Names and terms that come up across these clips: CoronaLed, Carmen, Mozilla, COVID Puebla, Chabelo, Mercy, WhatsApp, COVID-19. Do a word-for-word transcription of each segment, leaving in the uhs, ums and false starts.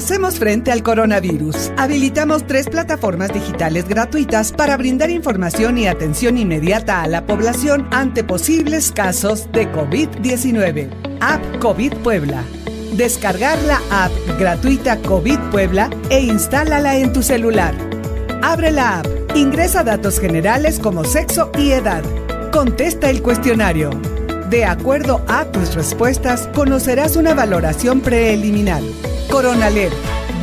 Hacemos frente al coronavirus. Habilitamos tres plataformas digitales gratuitas para brindar información y atención inmediata a la población ante posibles casos de COVID diecinueve. App COVID Puebla. Descargar la app gratuita COVID Puebla e instálala en tu celular. Abre la app. Ingresa datos generales como sexo y edad. Contesta el cuestionario. De acuerdo a tus respuestas, conocerás una valoración preliminar. CoronaLed,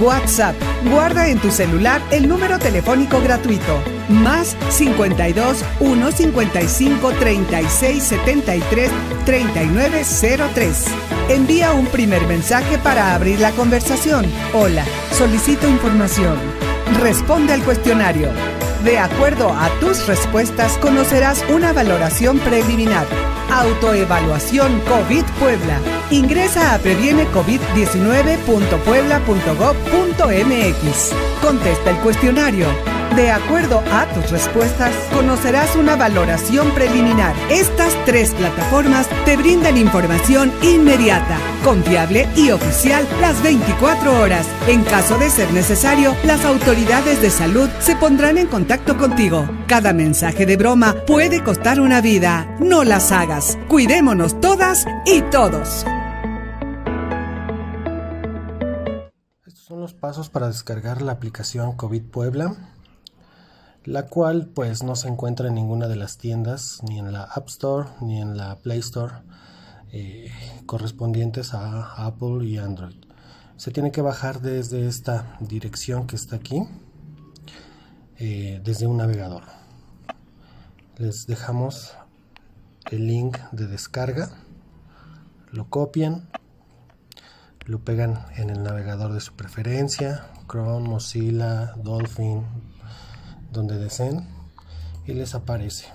WhatsApp. Guarda en tu celular el número telefónico gratuito. Más cincuenta y dos, ciento cincuenta y cinco, treinta y seis, setenta y tres, treinta y nueve, cero tres. Envía un primer mensaje para abrir la conversación. Hola, solicito información. Responde al cuestionario. De acuerdo a tus respuestas, conocerás una valoración preliminar. Autoevaluación COVID Puebla. Ingresa a previene covid diecinueve punto puebla punto gob punto mx. Contesta el cuestionario. De acuerdo a tus respuestas, conocerás una valoración preliminar. Estas tres plataformas te brindan información inmediata, confiable y oficial las veinticuatro horas. En caso de ser necesario, las autoridades de salud se pondrán en contacto contigo. Cada mensaje de broma puede costar una vida. No las hagas. Cuidémonos todas y todos. Estos son los pasos para descargar la aplicación COVID Puebla, la cual pues no se encuentra en ninguna de las tiendas, ni en la App Store, ni en la Play Store eh, correspondientes a Apple y Android. Se tiene que bajar desde esta dirección que está aquí, eh, desde un navegador. Les dejamos el link de descarga, lo copian, lo pegan en el navegador de su preferencia, Chrome, Mozilla, Dolphin, donde deseen, y les aparece: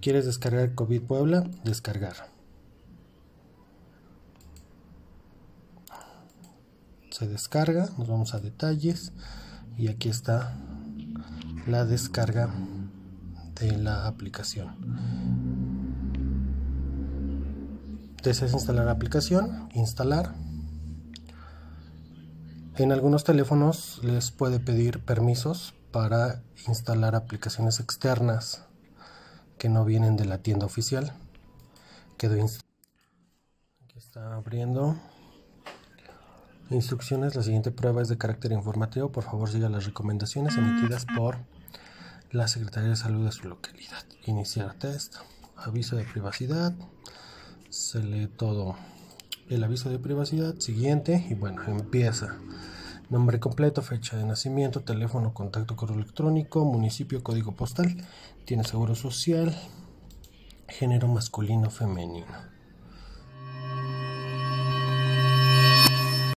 ¿quieres descargar COVID Puebla? Descargar. Se descarga, nos vamos a detalles y aquí está la descarga de la aplicación. Deseas instalar la aplicación, instalar. En algunos teléfonos les puede pedir permisos para instalar aplicaciones externas que no vienen de la tienda oficial. Quedó inst- Aquí está abriendo instrucciones. La siguiente prueba es de carácter informativo. Por favor, siga las recomendaciones emitidas por la Secretaría de Salud de su localidad. Iniciar test. Aviso de privacidad. Se lee todo el aviso de privacidad. Siguiente. Y bueno, empieza. Nombre completo, fecha de nacimiento, teléfono, contacto, correo electrónico, municipio, código postal, tiene seguro social, género masculino, femenino.